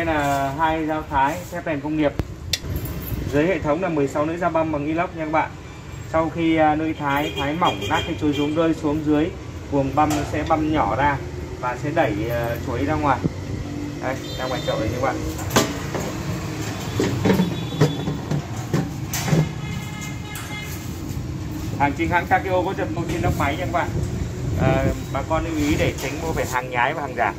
Đây là hai dao thái xếp đèn công nghiệp. Dưới hệ thống là 16 lưỡi dao băm bằng inox nha các bạn. Sau khi lưỡi thái mỏng lát cái chuối rúm rơi xuống dưới, cuồng băm sẽ băm nhỏ ra và sẽ đẩy chuối ra ngoài. Đây, ra ngoài chậu đấy các bạn. Hàng chính hãng Takyo có dập mô trên máy nha các bạn. Bà con lưu ý để tránh mua phải hàng nhái và hàng giả.